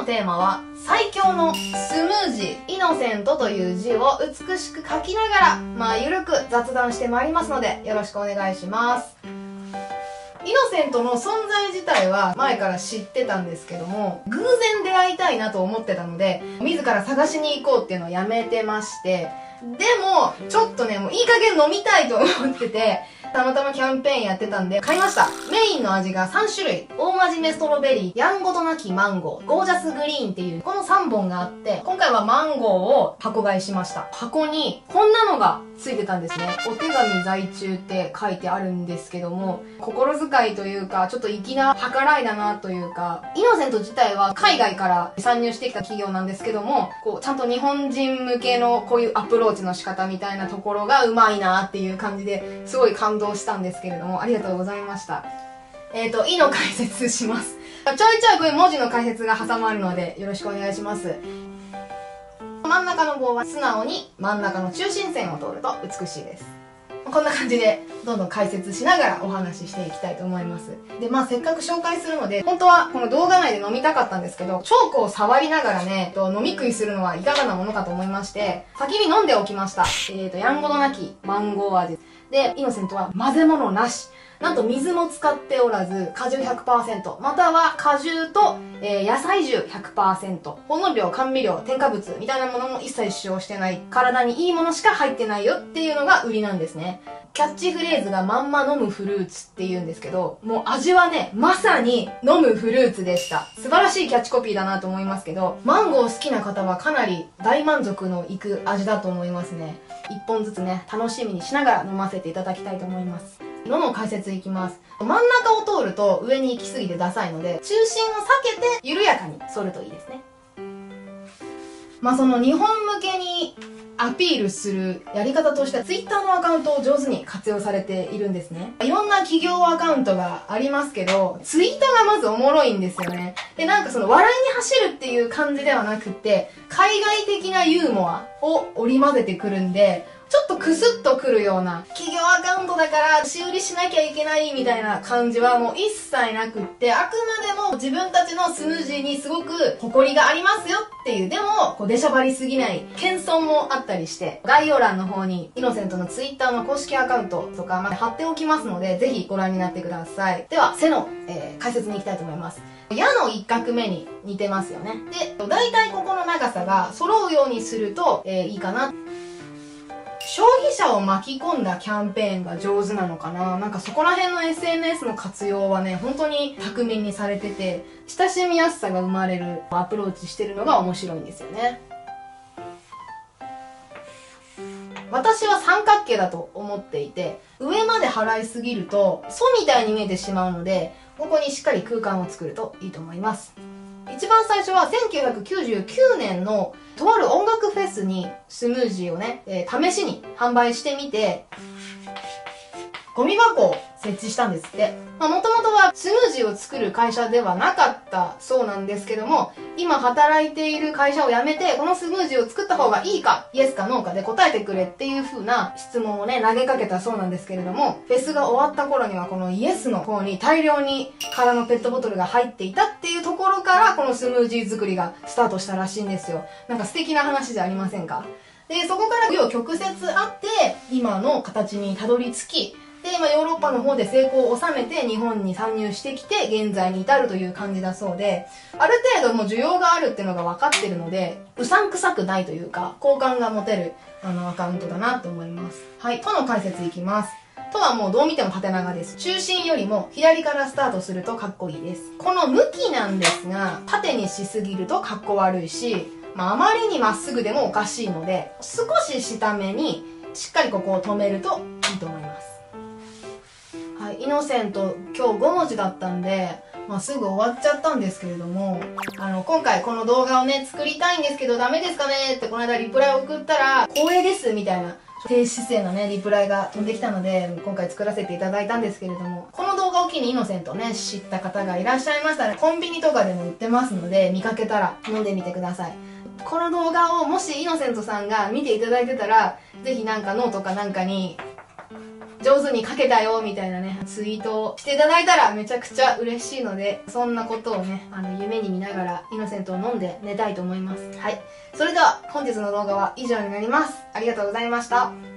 のテーマは最強のスムージー。イノセントという字を美しく書きながら、ゆるく雑談してまいりますので、よろしくお願いします。イノセントの存在自体は前から知ってたんですけども、偶然出会いたいなと思ってたので、自ら探しに行こうっていうのをやめてまして、でも、ちょっとね、もういい加減飲みたいと思ってて、たまたまキャンペーンやってたんで買いました。メインの味が3種類。大真面目ストロベリー、やんごとなきマンゴー、ゴージャスグリーンっていう、この3本があって、今回はマンゴーを箱買いしました。箱にこんなのがついてたんですね。お手紙在中って書いてあるんですけども、心遣いというか、ちょっと粋な計らいだなというか、イノセント自体は海外から参入してきた企業なんですけども、こう、ちゃんと日本人向けのこういうアプローチの仕方みたいなところがうまいなっていう感じで、すごい感動したんですけれども、ありがとうございました。意の解説します。ちょいちょいこういう文字の解説が挟まるので、よろしくお願いします。真ん中の棒は素直に真ん中の中心線を通ると美しいです。こんな感じで、どんどん解説しながらお話ししていきたいと思います。で、せっかく紹介するので、本当はこの動画内で飲みたかったんですけど、チョークを触りながらね、飲み食いするのはいかがなものかと思いまして、先に飲んでおきました。やんごとなきマンゴー味。で、イノセントは混ぜ物なし。なんと水も使っておらず、果汁 100%、または果汁と、野菜汁 100%、ほの料、甘味料、添加物みたいなものも一切使用してない、体にいいものしか入ってないよっていうのが売りなんですね。キャッチフレーズがまんま飲むフルーツって言うんですけど、もう味はね、まさに飲むフルーツでした。素晴らしいキャッチコピーだなと思いますけど、マンゴー好きな方はかなり大満足のいく味だと思いますね。一本ずつね、楽しみにしながら飲ませていただきたいと思います。どの解説いきます。真ん中を通ると上に行き過ぎてダサいので、中心を避けて緩やかに反るといいですね。その日本向けにアピールするやり方としては Twitter のアカウントを上手に活用されているんですね。いろんな企業アカウントがありますけど、ツイートがまずおもろいんですよね。で、その笑いに走るっていう感じではなくて、海外的なユーモアを織り交ぜてくるんで、ちょっとクスッとくるような、企業アカウントだから仕売りしなきゃいけないみたいな感じはもう一切なくって、あくまでも自分たちのスムージーにすごく誇りがありますよっていう、でも、出しゃばりすぎない、謙遜もあったりして、概要欄の方にイノセントのツイッターの公式アカウントとかまで貼っておきますので、ぜひご覧になってください。では、背の、解説に行きたいと思います。矢の一画目に似てますよね。で、だいたいここの長さが揃うようにすると、いいかな。消費者を巻き込んだキャンペーンが上手なのかな。そこら辺の SNS の活用はね、本当に巧みにされてて、親しみやすさが生まれるアプローチしてるのが面白いんですよね。私は三角形だと思っていて、上まで払いすぎると、ソみたいに見えてしまうので、ここにしっかり空間を作るといいと思います。一番最初は1999年のとある音楽フェスにスムージーをね、試しに販売してみて、ゴミ箱を設置したんですって。もともとはスムージーを作る会社ではなかったそうなんですけども、今働いている会社を辞めて、このスムージーを作った方がいいか、イエスかノーかで答えてくれっていう風な質問をね、投げかけたそうなんですけれども、フェスが終わった頃にはこのイエスの方に大量に空のペットボトルが入っていたっていうところから、このスムージー作りがスタートしたらしいんですよ。素敵な話じゃありませんか。で、そこから紆余曲折あって、今の形にたどり着き、で、ヨーロッパの方で成功を収めて日本に参入してきて現在に至るという感じだそうで、ある程度もう需要があるっていうのが分かってるので、うさんくさくないというか、好感が持てるアカウントだなと思います。はい、との解説いきます。とはもうどう見ても縦長です。中心よりも左からスタートするとかっこいいです。この向きなんですが、縦にしすぎるとかっこ悪いし、あまりにまっすぐでもおかしいので、少し下目にしっかりここを止めるといいと思います。イノセント今日5文字だったんで、すぐ終わっちゃったんですけれども、今回この動画をね、作りたいんですけどダメですかねってこの間リプライを送ったら、光栄ですみたいな低姿勢のね、リプライが飛んできたので、今回作らせていただいたんですけれども、この動画を機にイノセントね、知った方がいらっしゃいましたら、コンビニとかでも売ってますので、見かけたら飲んでみてください。この動画をもしイノセントさんが見ていただいてたら、ぜひノートかに上手に書けたよみたいなね、ツイートをしていただいたらめちゃくちゃ嬉しいので、そんなことをね、夢に見ながらイノセントを飲んで寝たいと思います。はい。それでは本日の動画は以上になります。ありがとうございました。